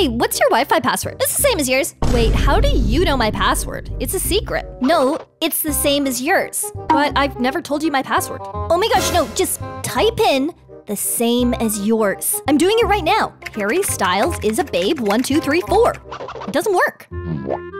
Hey, what's your Wi-Fi password? It's the same as yours. Wait, how do you know my password? It's a secret. No, it's the same as yours. But I've never told you my password. Oh my gosh, no, just type in the same as yours. I'm doing it right now. Harry Styles is a babe 1234. It doesn't work.